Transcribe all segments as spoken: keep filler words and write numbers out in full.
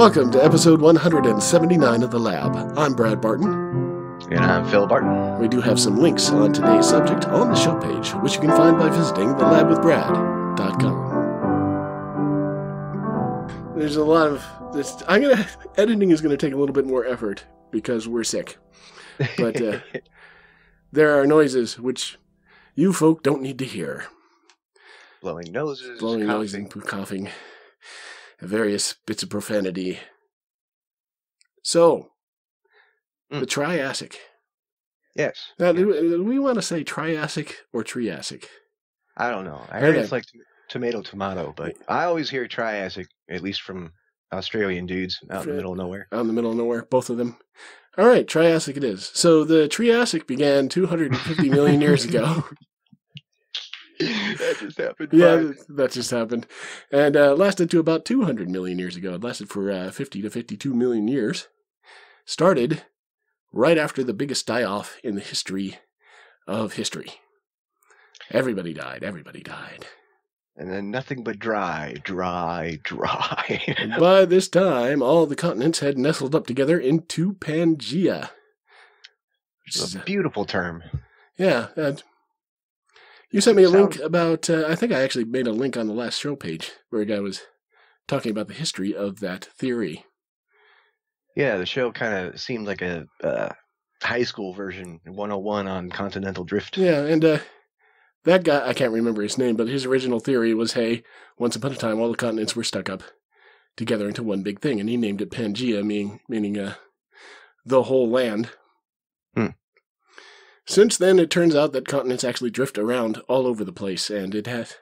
Welcome to episode one hundred seventy-nine of The Lab. I'm Brad Barton. And I'm Phil Barton. We do have some links on today's subject on the show page, which you can find by visiting the lab with brad dot com. There's a lot of this. I'm gonna editing is gonna take a little bit more effort because we're sick, but uh, there are noises which you folk don't need to hear. Blowing noses, blowing noses, and coughing. Various bits of profanity. So, mm. the Triassic. Yes. Now, yes. Do, we, do we want to say Triassic or Triassic? I don't know. I heard it's like tomato, tomato, but I always hear Triassic, at least from Australian dudes out in the middle of nowhere. Out in the middle of nowhere, both of them. All right, Triassic it is. So the Triassic began two hundred fifty million years ago. That just happened. Yeah, that just happened. And uh, lasted to about two hundred million years ago. It lasted for uh, fifty to fifty-two million years. Started right after the biggest die-off in the history of history. Everybody died. Everybody died. And then nothing but dry, dry, dry. And by this time, all the continents had nestled up together into Pangea. Which is a beautiful term. Yeah, uh, you sent me a Sound. link about, uh, I think I actually made a link on the last show page where a guy was talking about the history of that theory. Yeah, the show kind of seemed like a uh, high school version, one oh one on continental drift. Yeah, and uh, that guy, I can't remember his name, but his original theory was, hey, once upon a time all the continents were stuck up together into one big thing, and he named it Pangea, meaning, meaning uh, the whole land. Hmm. Since then, it turns out that continents actually drift around all over the place, and it has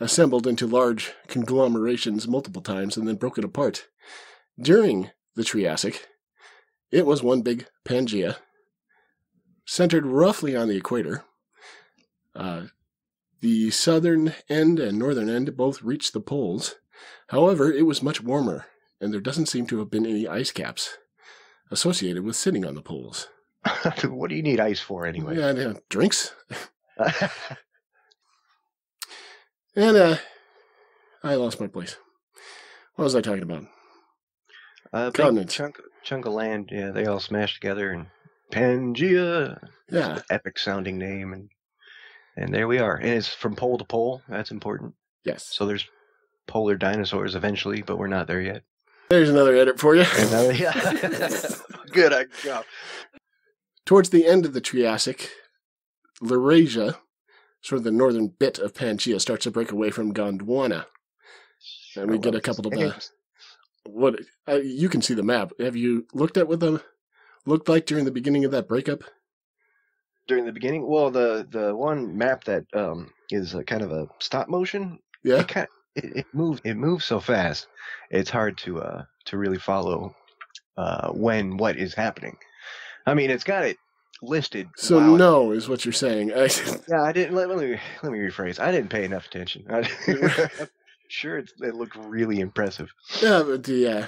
assembled into large conglomerations multiple times and then broken apart. During the Triassic, it was one big Pangea, centered roughly on the equator. Uh, the southern end and northern end both reached the poles. However, it was much warmer, and there doesn't seem to have been any ice caps associated with sitting on the poles. What do you need ice for anyway? Yeah, yeah, drinks. and uh, I lost my place. What was I talking about? Uh, Continents. Chunk, chunk of land. Yeah, they all smashed together and Pangea. Yeah, epic sounding name, and and there we are. And it's from pole to pole. That's important. Yes. So there's polar dinosaurs eventually, but we're not there yet. There's another edit for you. Another, yeah. Good I go. Towards the end of the Triassic, Laurasia, sort of the northern bit of Pangea, starts to break away from Gondwana, and we get a couple of uh, what uh, you can see the map. Have you looked at what the looked like during the beginning of that breakup? During the beginning, well, the the one map that um, is a kind of a stop motion. Yeah, it, kind of, it, it moves. It moves so fast, it's hard to uh, to really follow uh, when what is happening. I mean, it's got it listed. So wow. No is what you're saying. I, yeah, I didn't. Let, let me let me rephrase. I didn't pay enough attention. I, I'm sure, it's, it looked really impressive. Yeah, but the uh,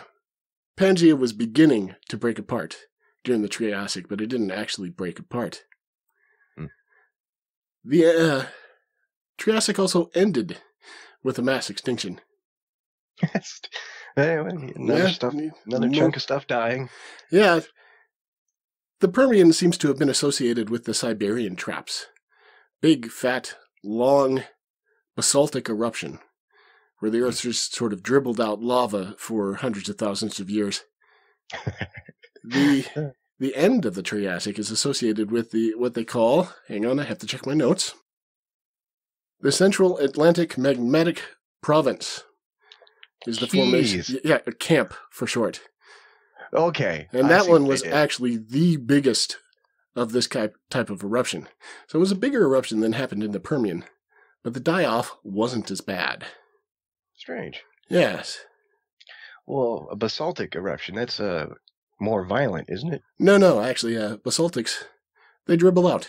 Pangea was beginning to break apart during the Triassic, but it didn't actually break apart. Hmm. The uh, Triassic also ended with a mass extinction. Yes. Anyway, another yeah, stuff, another more, chunk of stuff dying. Yeah. The Permian seems to have been associated with the Siberian Traps. Big, fat, long, basaltic eruption, where the Earth just sort of dribbled out lava for hundreds of thousands of years. the The end of the Triassic is associated with the what they call, hang on, I have to check my notes, the Central Atlantic Magmatic Province is the Jeez. formation, yeah, a camp for short. Okay. And that one was actually the biggest of this type of eruption. So it was a bigger eruption than happened in the Permian, but the die-off wasn't as bad. Strange. Yes. Well, a basaltic eruption, that's uh, more violent, isn't it? No, no, actually, uh, basaltics, they dribble out.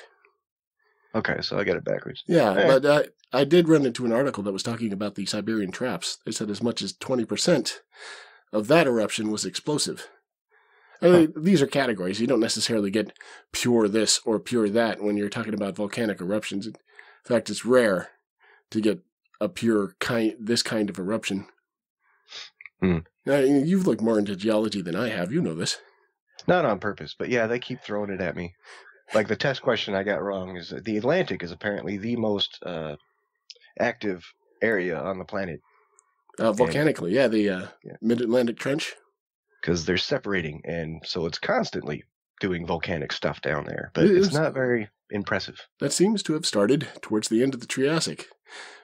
Okay, so I got it backwards. Yeah, right. But uh, I did run into an article that was talking about the Siberian Traps. They said as much as twenty percent of that eruption was explosive. I mean, these are categories. You don't necessarily get pure this or pure that when you're talking about volcanic eruptions. In fact, it's rare to get a pure kind, this kind of eruption. Mm. Now, you've looked more into geology than I have. You know this. Not on purpose, but yeah, they keep throwing it at me. Like the test question I got wrong is that the Atlantic is apparently the most uh, active area on the planet. Uh, volcanically, and, yeah, the uh, yeah. Mid-Atlantic Trench. Because they're separating, and so it's constantly doing volcanic stuff down there. But it it's not very impressive. That seems to have started towards the end of the Triassic,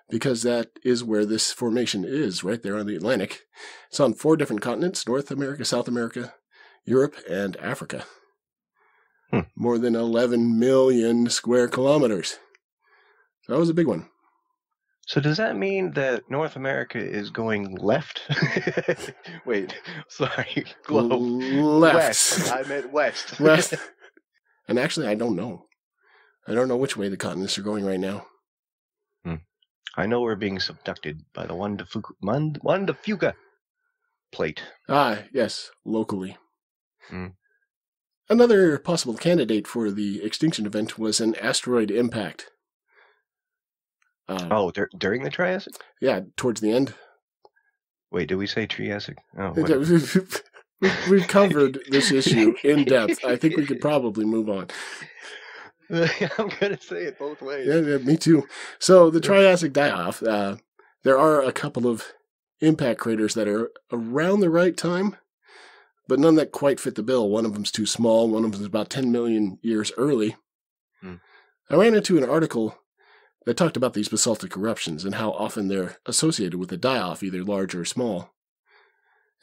because that is where this formation is, right there on the Atlantic. It's on four different continents, North America, South America, Europe, and Africa. Hmm. More than eleven million square kilometers. So that was a big one. So does that mean that North America is going left? Wait, sorry, globe. Left. West. I meant west. West. And actually, I don't know. I don't know which way the continents are going right now. Hmm. I know we're being subducted by the Juan de Fuca, Juan de Fuca plate. Ah, yes, locally. Hmm. Another possible candidate for the extinction event was an asteroid impact. Um, oh, dur during the Triassic? Yeah, towards the end. Wait, did we say Triassic? Oh, we, we've covered this issue in depth. I think we could probably move on. I'm going to say it both ways. Yeah, yeah, me too. So the Triassic die-off, uh, there are a couple of impact craters that are around the right time, but none that quite fit the bill. One of them's too small. One of them's about ten million years early. Hmm. I ran into an article they talked about these basaltic eruptions and how often they're associated with a die-off, either large or small,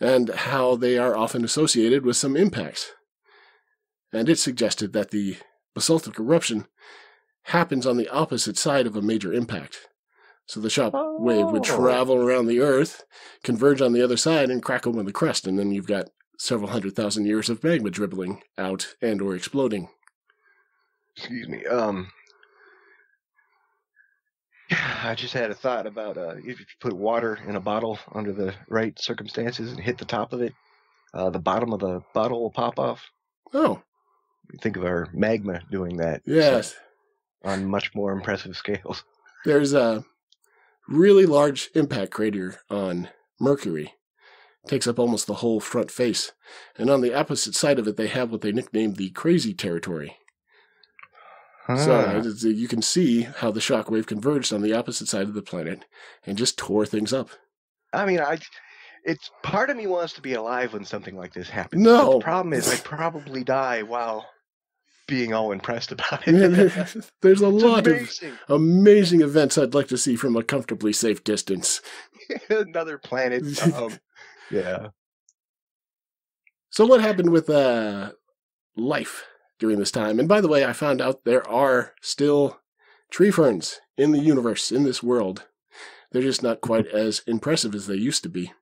and how they are often associated with some impacts. And it suggested that the basaltic eruption happens on the opposite side of a major impact. So the shock oh. wave would travel around the Earth, converge on the other side, and crack open the crust, and then you've got several hundred thousand years of magma dribbling out and or exploding. Excuse me, um... I just had a thought about uh, if you put water in a bottle under the right circumstances and hit the top of it, uh, the bottom of the bottle will pop off. Oh. Think of our magma doing that. Yes. So, on much more impressive scales. There's a really large impact crater on Mercury. It takes up almost the whole front face. And on the opposite side of it, they have what they nicknamed the Crazy Territory. Huh. So you can see how the shock wave converged on the opposite side of the planet and just tore things up. I mean, I, it's part of me wants to be alive when something like this happens. No. But the problem is I probably die while being all impressed about it. Yeah, there's, there's a lot amazing. of amazing events I'd like to see from a comfortably safe distance. Another planet. Um, yeah. So what happened with uh, life during this time? And by the way, I found out there are still tree ferns in the universe, in this world. They're just not quite as impressive as they used to be,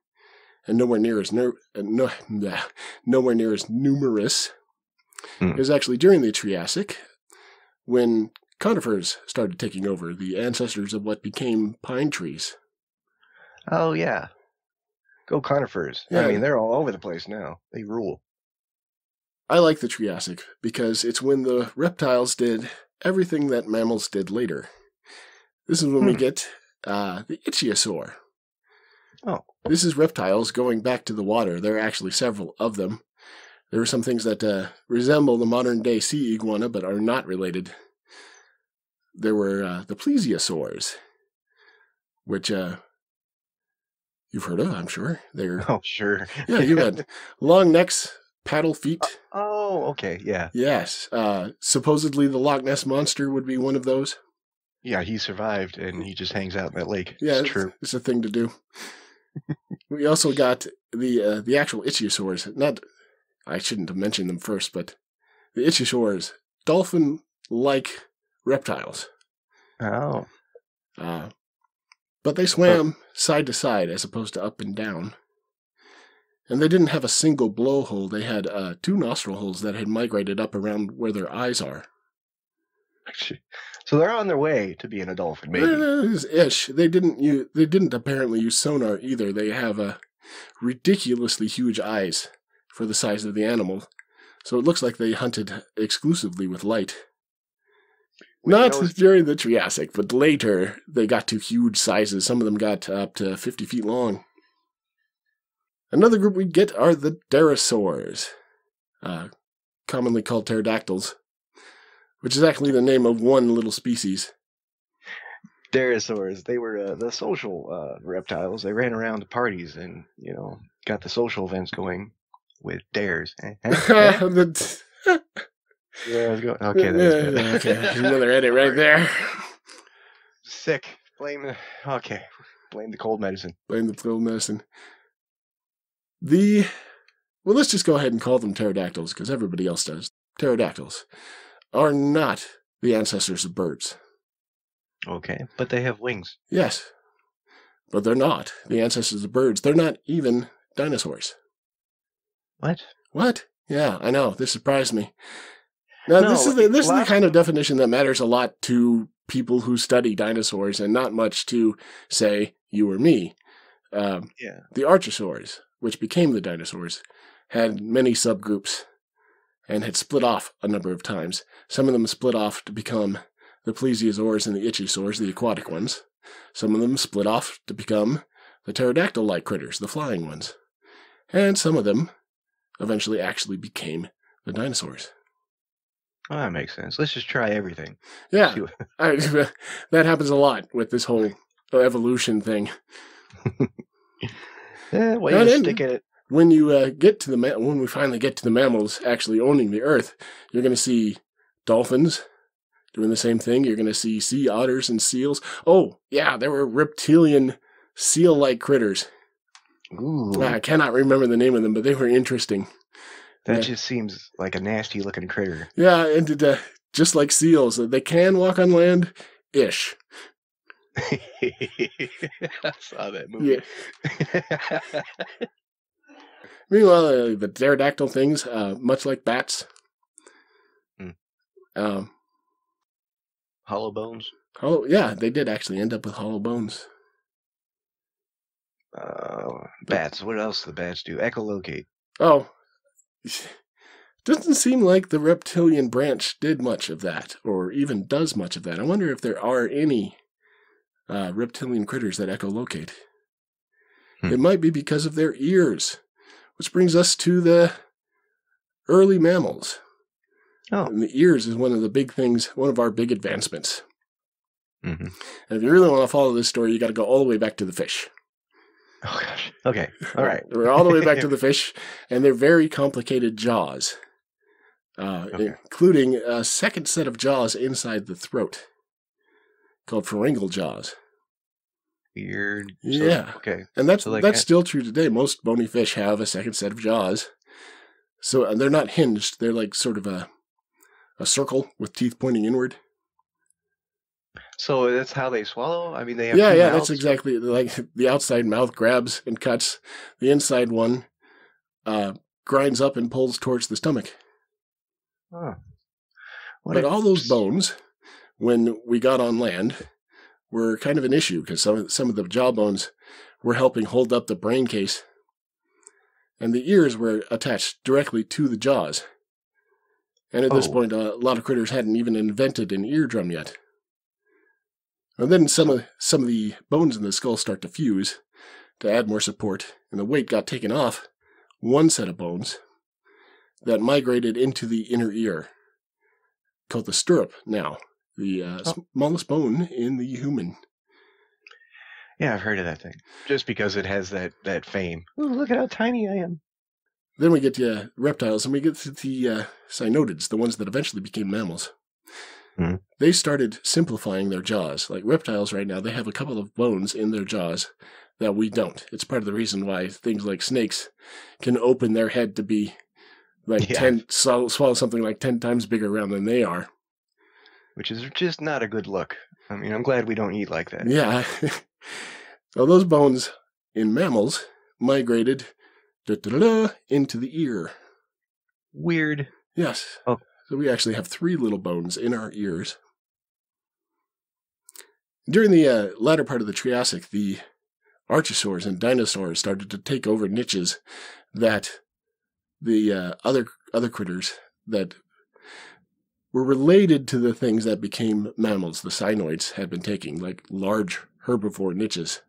and nowhere near as no, no nowhere near as numerous. Hmm. It was actually during the Triassic when conifers started taking over, the ancestors of what became pine trees. Oh yeah, go conifers! Yeah. I mean, they're all over the place now. They rule. I like the Triassic because it's when the reptiles did everything that mammals did later. This is when hmm. we get uh, the ichthyosaur. Oh. This is reptiles going back to the water. There are actually several of them. There are some things that uh, resemble the modern-day sea iguana but are not related. There were uh, the plesiosaurs, which uh, you've heard of, I'm sure. They're, oh, sure. Yeah, you had long necks. Paddle feet. Uh, oh, okay, yeah. Yes. Uh, supposedly the Loch Ness monster would be one of those. Yeah, he survived, and he just hangs out in that lake. Yeah, it's, it's true. It's a thing to do. We also got the uh, the actual ichthyosaurs. Not, I shouldn't have mentioned them first, but the ichthyosaurs, dolphin-like reptiles. Oh. Uh, but they swam oh. side to side as opposed to up and down. And they didn't have a single blowhole. They had uh, two nostril holes that had migrated up around where their eyes are. Actually, so they're on their way to being a dolphin, maybe. Uh, ish. They didn't. Use, they didn't apparently use sonar either. They have a uh, ridiculously huge eyes for the size of the animal, so it looks like they hunted exclusively with light. Wait, Not was... during the Triassic, but later they got to huge sizes. Some of them got up to fifty feet long. Another group we get are the Dyrosaurs, uh, commonly called pterodactyls, which is actually the name of one little species. Dyrosaurs, they were uh, the social uh, reptiles. They ran around to parties and, you know, got the social events going with dares. the Where I was going. Okay, that yeah, okay. There's another edit right there. Sick. Blame the okay. Blame the cold medicine. Blame the cold medicine. The well, let's just go ahead and call them pterodactyls because everybody else does. Pterodactyls are not the ancestors of birds. Okay, but they have wings. Yes, but they're not the ancestors of birds. They're not even dinosaurs. What? What? Yeah, I know. This surprised me. Now, no, this is the, this is the kind of definition that matters a lot to people who study dinosaurs and not much to, say, you or me. Um, yeah. The archosaurs, which became the dinosaurs, had many subgroups and had split off a number of times. Some of them split off to become the plesiosaurs and the ichthyosaurs, the aquatic ones. Some of them split off to become the pterodactyl-like critters, the flying ones. And some of them eventually actually became the dinosaurs. Well, that makes sense. Let's just try everything. Yeah. I, that happens a lot with this whole evolution thing. Yeah, way to stick at it. When you uh, get to the ma when we finally get to the mammals actually owning the earth, you're going to see dolphins doing the same thing. You're going to see sea otters and seals. Oh, yeah, there were reptilian seal-like critters. Ooh. I cannot remember the name of them, but they were interesting. That yeah. just seems like a nasty-looking critter. Yeah, and uh, just like seals, they can walk on land, ish. I saw that movie. Yeah. Meanwhile, uh, the pterodactyl things, uh, much like bats, mm. um, hollow bones. Oh yeah, they did actually end up with hollow bones. Uh, bats. What else do the bats do? Echolocate. Oh. Doesn't seem like the reptilian branch did much of that, or even does much of that. I wonder if there are any uh, reptilian critters that echolocate. Hmm. It might be because of their ears, which brings us to the early mammals. Oh. And the ears is one of the big things, one of our big advancements. Mm-hmm. And if you really want to follow this story, you got to go all the way back to the fish. Oh, gosh. Okay. All right. We're all the way back to the fish, and they're very complicated jaws, uh, okay. including a second set of jaws inside the throat called pharyngeal jaws. Weird. Yeah. So, okay. And that's, so, like, that's still true today. Most bony fish have a second set of jaws. So and they're not hinged. They're like sort of a, a circle with teeth pointing inward. So that's how they swallow? I mean, they have yeah, yeah, mouths? That's exactly like the outside mouth grabs and cuts. The inside one uh, grinds up and pulls towards the stomach. Huh. But a... all those bones, when we got on land, were kind of an issue because some, some of the jaw bones were helping hold up the brain case. And the ears were attached directly to the jaws. And at oh. this point, a lot of critters hadn't even invented an eardrum yet. And then some of, some of the bones in the skull start to fuse to add more support, and the weight got taken off one set of bones that migrated into the inner ear, called the stirrup now, the uh, oh. smallest bone in the human. Yeah, I've heard of that thing, just because it has that, that fame. Ooh, look at how tiny I am. Then we get to uh, reptiles, and we get to the uh, synodids, the ones that eventually became mammals. Mm-hmm. They started simplifying their jaws. Like reptiles right now, they have a couple of bones in their jaws that we don't. It's part of the reason why things like snakes can open their head to be like yeah. ten, swallow, swallow something like ten times bigger round than they are. Which is just not a good look. I mean, I'm glad we don't eat like that. Yeah. So those bones in mammals migrated da -da -da -da, into the ear. Weird. Yes. Oh. So we actually have three little bones in our ears. During the uh, latter part of the Triassic, the archosaurs and dinosaurs started to take over niches that the uh, other other critters that were related to the things that became mammals, the cynoids, had been taking, like large herbivore niches.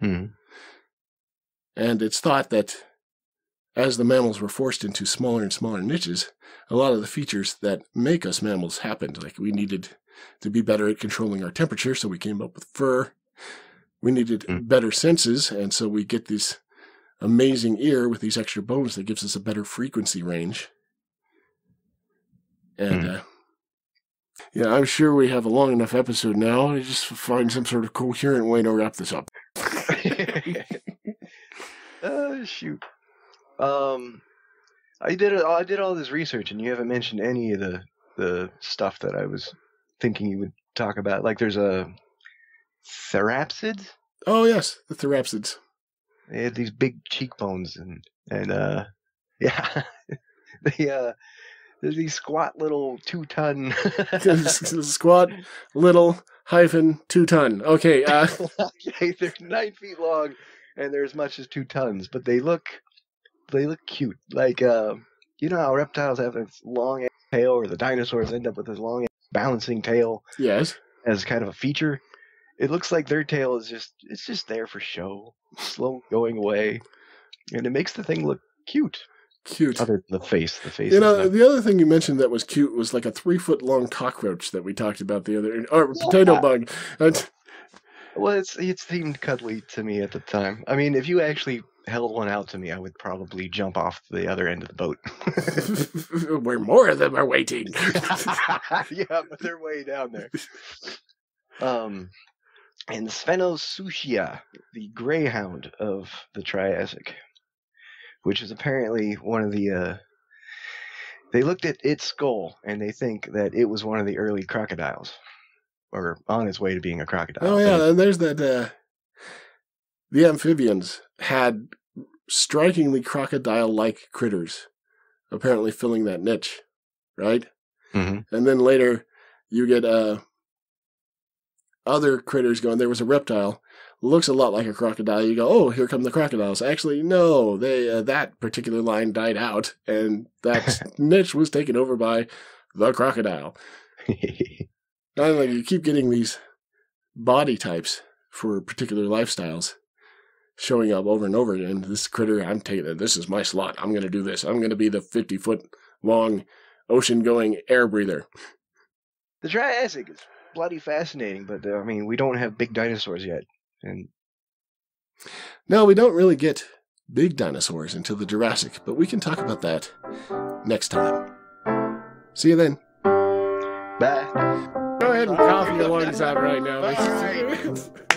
Hmm. And it's thought that as the mammals were forced into smaller and smaller niches, a lot of the features that make us mammals happened. Like, we needed to be better at controlling our temperature, so we came up with fur. We needed mm. better senses, and so we get this amazing ear with these extra bones that gives us a better frequency range. And mm. uh, yeah, I'm sure we have a long enough episode now. I just find some sort of coherent way to wrap this up. Oh, shoot. Um, I did it, I did all this research, and you haven't mentioned any of the the stuff that I was thinking you would talk about. Like, there's a therapsid. Oh yes, the therapsids. They had these big cheekbones, and and uh, yeah, they uh, there's these squat little two ton squat little hyphen two ton. Okay, uh, okay, they're nine feet long, and they're as much as two tons, but they look. They look cute. Like, uh, you know how reptiles have this long tail, or the dinosaurs end up with this long balancing tail. Yes. As kind of a feature. It looks like their tail is just, it's just there for show. Slow going away. And it makes the thing look cute. Cute. Other than the face. The face. You know, the other thing you mentioned that was cute was like a three foot long cockroach that we talked about the other, or yeah. potato bug. And, well, it's, it seemed cuddly to me at the time. I mean, if you actually held one out to me, I would probably jump off the other end of the boat. Where more of them are waiting. Yeah, but they're way down there. Um, and Sphenosuchia, the greyhound of the Triassic, which is apparently one of the... Uh, they looked at its skull, and they think that it was one of the early crocodiles, or on its way to being a crocodile. Oh, yeah, and, and there's that... Uh... The amphibians had strikingly crocodile-like critters, apparently filling that niche, right? Mm-hmm. And then later you get uh, other critters going. There was a reptile, looks a lot like a crocodile. You go, oh, here come the crocodiles. Actually, no, they uh, that particular line died out, and that niche was taken over by the crocodile. I don't know, you keep getting these body types for particular lifestyles showing up over and over again. This critter, I'm taking it. This is my slot. I'm going to do this. I'm going to be the fifty-foot-long ocean-going air breather. The Triassic is bloody fascinating, but, uh, I mean, we don't have big dinosaurs yet. And no, we don't really get big dinosaurs until the Jurassic, but we can talk about that next time. See you then. Bye. Go ahead and cough your lungs out right now.